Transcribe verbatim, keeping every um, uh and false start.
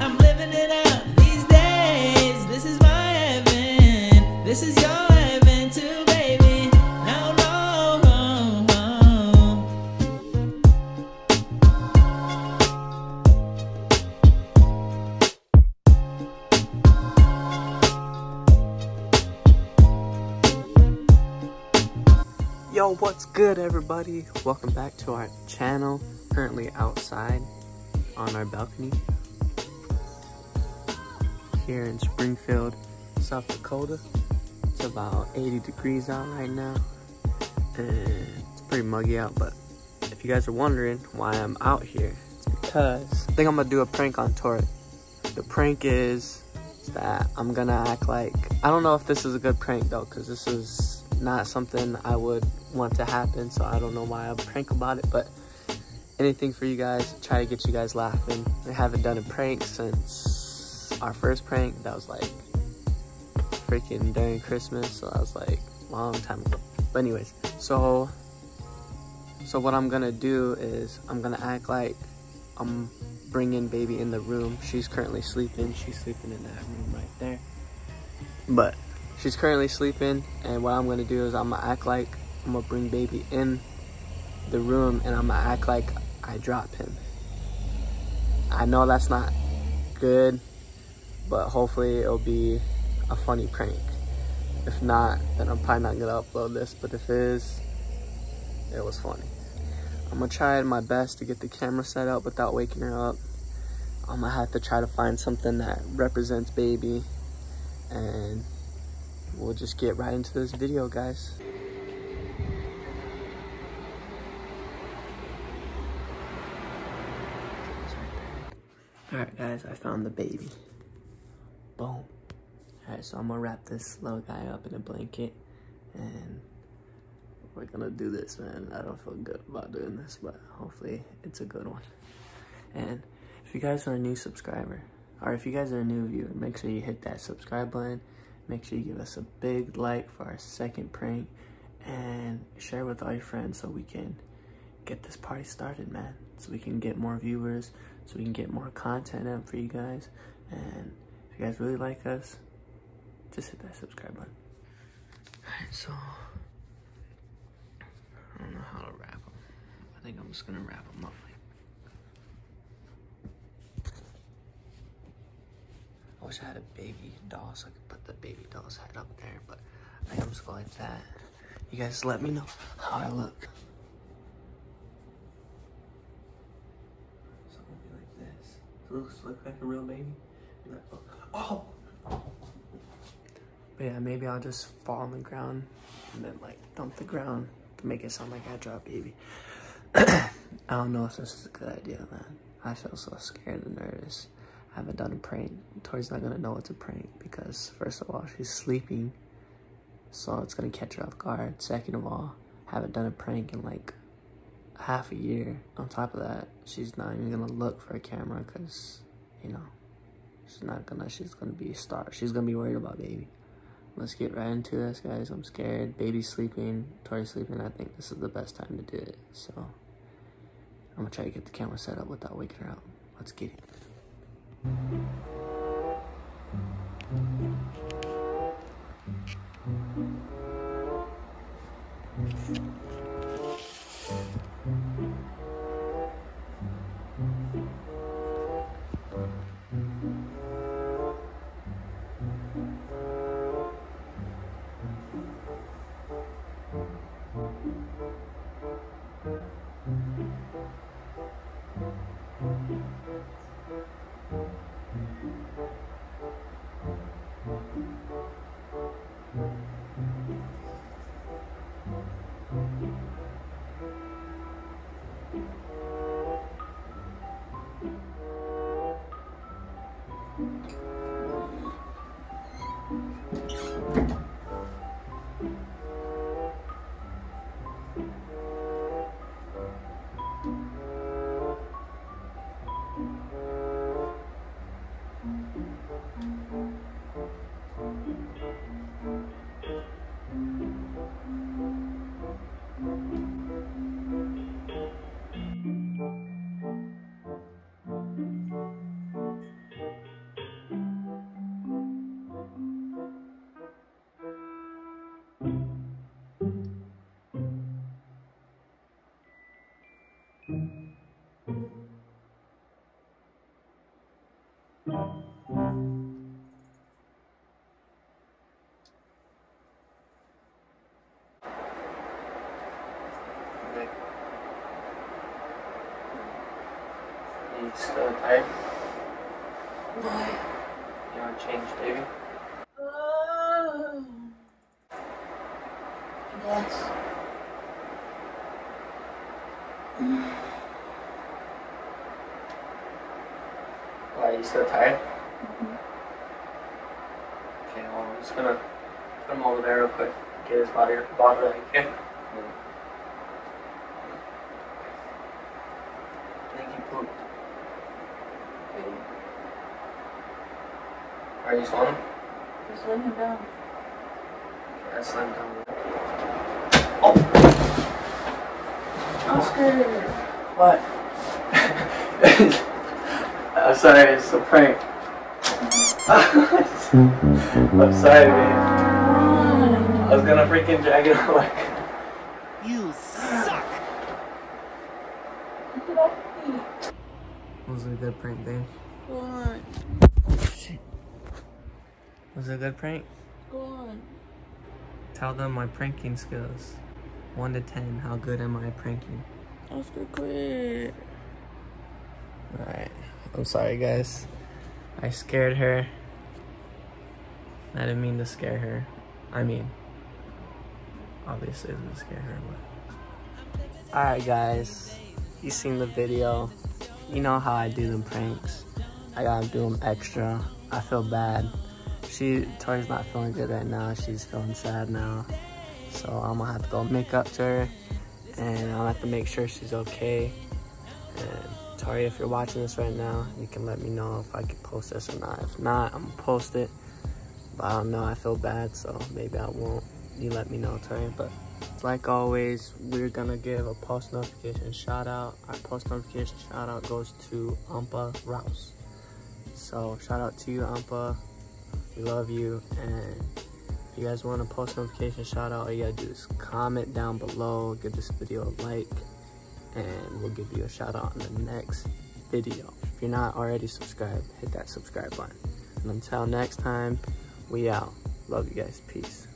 I'm living it up these days. This is my heaven. This is your heaven too, baby. No, no, no, no. Yo, what's good, everybody? Welcome back to our channel. Currently outside on our balcony here in Springfield, South Dakota. It's about eighty degrees out right now and it's pretty muggy out, but if you guys are wondering why I'm out here, it's because I think I'm gonna do a prank on Tori. The prank is that I'm gonna act like, I don't know if this is a good prank though, because this is not something I would want to happen, so I don't know why I prank about it, but anything for you guys, try to get you guys laughing. I haven't done a prank since our first prank. That was like freaking during Christmas, so that was like a long time ago. But anyways, so so what I'm gonna do is I'm gonna act like I'm bringing baby in the room. She's currently sleeping. She's sleeping in that room right there. But she's currently sleeping, and what I'm gonna do is I'm gonna act like I'm gonna bring baby in the room, and I'm gonna act like I drop him. I know that's not good, but hopefully it'll be a funny prank. If not, then I'm probably not gonna upload this, but if it is, it was funny. I'm gonna try my best to get the camera set up without waking her up. I'm gonna have to try to find something that represents baby, and we'll just get right into this video, guys. Alright guys, I found the baby. Boom. Alright, so I'm gonna wrap this little guy up in a blanket and we're gonna do this, man. I don't feel good about doing this, but hopefully it's a good one. And if you guys are a new subscriber, or if you guys are a new viewer, make sure you hit that subscribe button. Make sure you give us a big like for our second prank and share with all your friends so we can get this party started, man. So we can get more viewers, so we can get more content out for you guys. And if you guys really like us, just hit that subscribe button. Alright, so I don't know how to wrap them. I think I'm just gonna wrap them up. Like, I wish I had a baby doll so I could put the baby doll's head up there, but I think I'm just going like that. You guys let me know how I look. Looks look like a real baby. Oh! But yeah, maybe I'll just fall on the ground and then like dump the ground to make it sound like I dropped baby. I don't know if this is a good idea, man. I feel so scared and nervous. I haven't done a prank. Tori's not gonna know it's a prank because first of all, she's sleeping, so it's gonna catch her off guard. Second of all, I haven't done a prank in like half a year. On top of that, she's not even gonna look for a camera because, you know, she's not gonna, she's gonna be a star. She's gonna be worried about baby. Let's get right into this, guys. I'm scared. Baby's sleeping. Tori's sleeping. I think this is the best time to do it. So I'm gonna try to get the camera set up without waking her up. Let's get it. Mm-hmm. He's still tired. Why? You want to change, baby? Oh. Yes. Mm. Why are you still tired? Mm-hmm. Okay, well, I'm just gonna put him over there real quick. Get his body bottle that I can. Are you slowing him? Just letting him down. Okay, I slammed him down. Oh! Oscar! What? I'm sorry, it's a prank. I'm sorry, man. I was gonna freaking drag it away. You suck! It was a good prank, babe. What? Oh, shit. Was it a good prank? Go on. Tell them my pranking skills. One to ten, how good am I at pranking? Oscar, quit. Alright, I'm sorry guys. I scared her. I didn't mean to scare her. I mean, obviously I didn't scare her, but. Alright guys, you seen the video. You know how I do them pranks. I gotta do them extra. I feel bad. She, Tori's not feeling good right now. She's feeling sad now. So I'm gonna have to go make up to her and I'll have to make sure she's okay. And Tori, if you're watching this right now, you can let me know if I can post this or not. If not, I'm gonna post it. But I don't know, I feel bad, so maybe I won't. You let me know, Tori. But like always, we're gonna give a post notification shout out. Our post notification shout out goes to Umpa Rouse. So shout out to you, Umpa. We love you, and if you guys want a post notification shout out, all you gotta do is comment down below, give this video a like, and we'll give you a shout out in the next video. If you're not already subscribed, hit that subscribe button. And until next time, we out. Love you guys. Peace.